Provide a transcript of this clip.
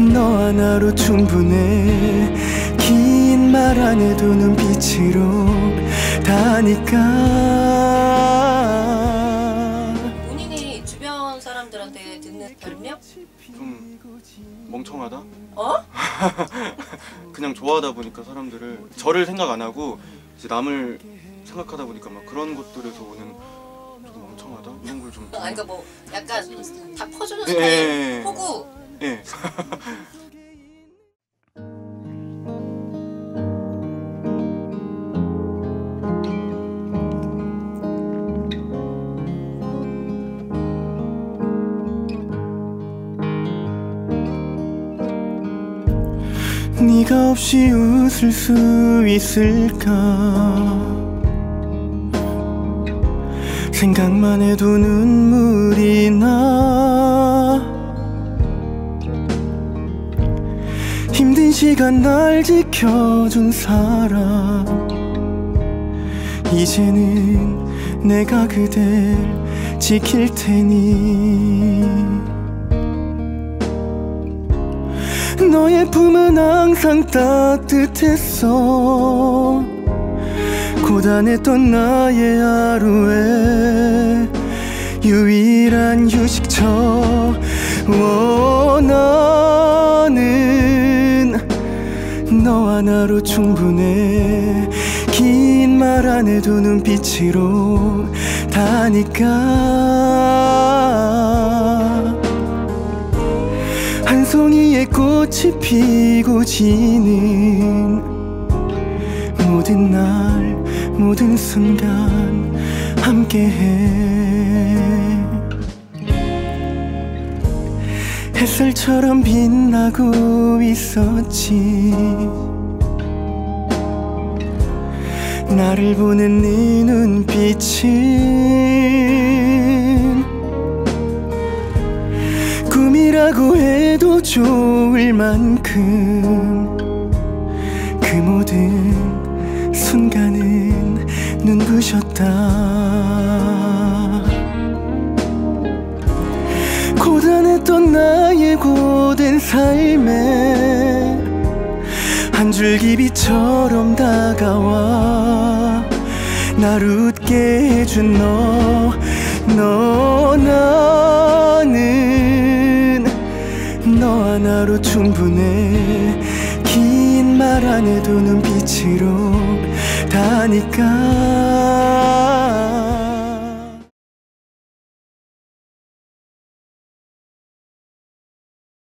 너 하나로 충분해. 긴 말 안 해도 눈빛으로 다니까. 본인이 주변 사람들한테 듣는 별명? 멍청하다? 어? 그냥 좋아하다 보니까 사람들을, 저를 생각 안 하고 이제 남을 생각하다 보니까 막 그런 것들에서 오는 좀 멍청하다? 이런 걸 좀. 그러니까 뭐 약간 다 퍼주는 스타일, 호구. 예. 네가 없이 웃을 수 있을까? 생각만 해도 눈물이 나. 힘든 시간 날 지켜준 사람, 이제는 내가 그댈 지킬 테니. 너의 품은 항상 따뜻했어. 고단했던 나의 하루에 유일한 휴식처. 나는 너 하나로 충분해. 긴 말 안 해도 눈빛으로 다니까. 한 송이의 꽃이 피고 지는 모든 날 모든 순간 함께해. 햇살처럼 빛나고 있었지. 나를 보는 네 눈빛은 꿈이라고 해도 좋을 만큼 그 모든 순간은 눈부셨다. 고단했던 나의 고된 삶에 한 줄기 빛처럼 다가와 날 웃게 해준 너 나는 너 하나로 충분해. 긴 말 안 해도 눈빛으로 다니까.